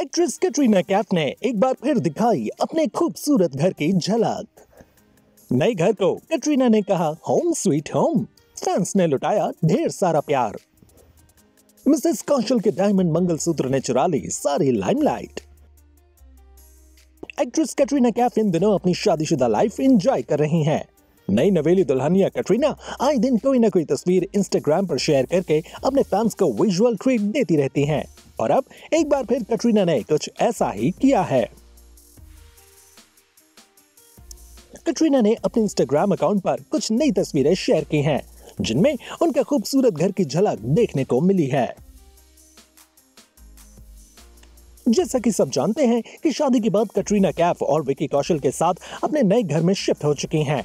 Actress Katrina Kaif ने एक बार फिर दिखाई अपने खूबसूरत घर की झलक। नए घर को कैटरीना ने कहा होम स्वीट होम। फैंस ने लुटाया ढेर सारा प्यार। मिसेस कौशल के डायमंड मंगलसूत्र ने चुरा ली सारी लाइमलाइट। एक्ट्रेस कैटरीना कैफ इन दिनों अपनी शादीशुदा लाइफ एंजॉय कर रही हैं। नई नवेली दुल्हनिया कैटरीना आए दिन कोई ना कोई तस्वीर इंस्टाग्राम पर शेयर करके अपने फैंस को विजुअल ट्रीट देती रहती हैं। और अब एक बार फिर कैटरीना ने कुछ ऐसा ही किया है। कैटरीना ने अपने इंस्टाग्राम अकाउंट पर कुछ नई तस्वीरें शेयर की हैं, जिनमें उनका खूबसूरत घर की झलक देखने को मिली है। जैसा कि सब जानते हैं कि शादी के बाद कैटरीना कैफ और विकी कौशल के साथ अपने नए घर में शिफ्ट हो चुकी हैं।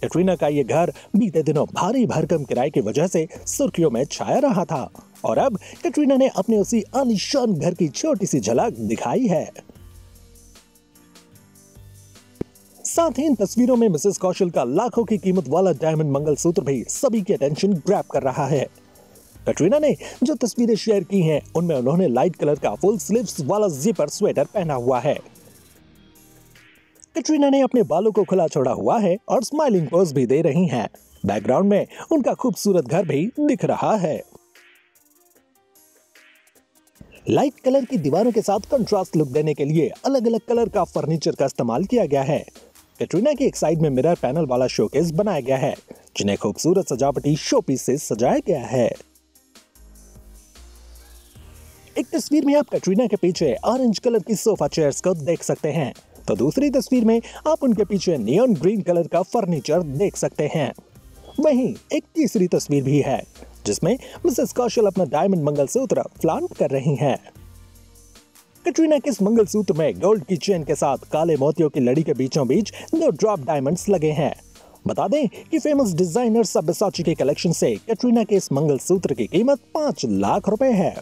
कैटरीना का ये घर बीते दिनों भारी भरकम किराए की वजह से सुर्खियों में छाया रहा था और अब कैटरीना ने अपने उसी आलीशान घर की छोटी सी झलक दिखाई है। साथ ही इन तस्वीरों में मिसेस कौशल का लाखों की कीमत वाला डायमंड मंगलसूत्र भी सभी की अटेंशन ग्रैब कर रहा है। कैटरीना ने जो तस्वीरें शेयर की हैं, उनमें उन्होंने लाइट कलर का फुल स्लीव्स वाला जिपर स्वेटर पहना हुआ है। कैटरीना ने अपने बालों को खुला छोड़ा हुआ है और स्माइलिंग पोज भी दे रही हैं। बैकग्राउंड में उनका खूबसूरत घर भी दिख रहा है। लाइट कलर की दीवारों के साथ कंट्रास्ट लुक देने के लिए अलग अलग कलर का फर्नीचर का इस्तेमाल किया गया है। कैटरीना की एक साइड में मिरर पैनल वाला शोकेस बनाया गया है, जिन्हें खूबसूरत सजावटी शोपीस से सजाया गया है। एक तस्वीर में आप कैटरीना के पीछे ऑरेंज कलर की सोफा चेयर्स को देख सकते हैं, तो दूसरी तस्वीर में आप उनके पीछे नियॉन ग्रीन कलर का फर्नीचर देख सकते हैं। वहीं एक तीसरी तस्वीर भी है, जिसमें मिसेस कौशल अपना डायमंड मंगलसूत्र फ्लांट कर रही हैं। कैटरीना के इस मंगलसूत्र में गोल्ड की चेन के साथ काले मोतियों की लड़ी के बीचों बीच 2 ड्रॉप डायमंड्स लगे हैं। बता दें कि फेमस डिजाइनर सब्बसाची के कलेक्शन से कैटरीना के इस मंगलसूत्र की कीमत 5 लाख रुपए है।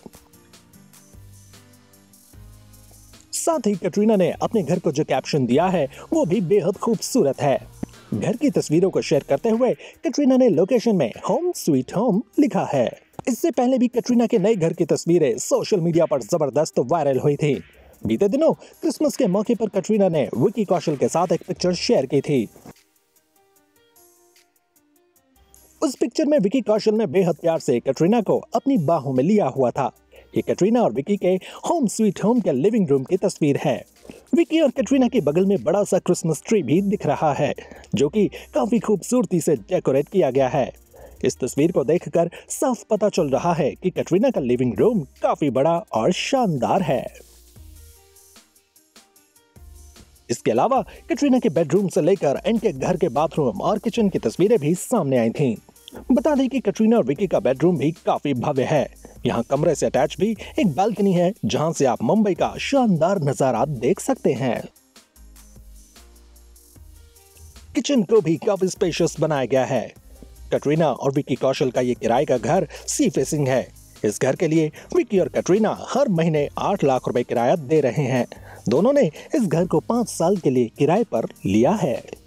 साथ ही कैटरीना ने अपने घर को जो कैप्शन दिया है वो भी बेहद खूबसूरत है। घर की तस्वीरों को शेयर करते हुए कैटरीना ने लोकेशन में होम स्वीट होम लिखा है। इससे पहले भी कैटरीना के नए घर की तस्वीरें सोशल मीडिया पर जबरदस्त वायरल हुई थी। बीते दिनों क्रिसमस के मौके पर कैटरीना ने विकी कौशल के साथ एक पिक्चर शेयर की थी। उस पिक्चर में विकी कौशल ने बेहद प्यार से कैटरीना को अपनी बाहों में लिया हुआ था। ये कैटरीना और विकी के होम स्वीट होम के लिविंग रूम की तस्वीर है। विकी और कैटरीना के बगल में बड़ा सा क्रिसमस ट्री भी दिख रहा है, जो कि काफी खूबसूरती से डेकोरेट किया गया है। इस तस्वीर को देखकर साफ पता चल रहा है कि कैटरीना का लिविंग रूम काफी बड़ा और शानदार है। इसके अलावा कैटरीना के बेडरूम से लेकर इनके घर के बाथरूम और किचन की तस्वीरें भी सामने आई थी। बता दें कि कैटरीना और विकी का बेडरूम भी काफी भव्य है। यहाँ कमरे से अटैच भी एक बालकनी है, जहाँ से आप मुंबई का शानदार नजारा देख सकते हैं। किचन को भी काफी स्पेशियस बनाया गया है। कैटरीना और विकी कौशल का ये किराए का घर सी फेसिंग है। इस घर के लिए विकी और कैटरीना हर महीने 8 लाख रुपए किराया दे रहे हैं। दोनों ने इस घर को 5 साल के लिए किराए पर लिया है।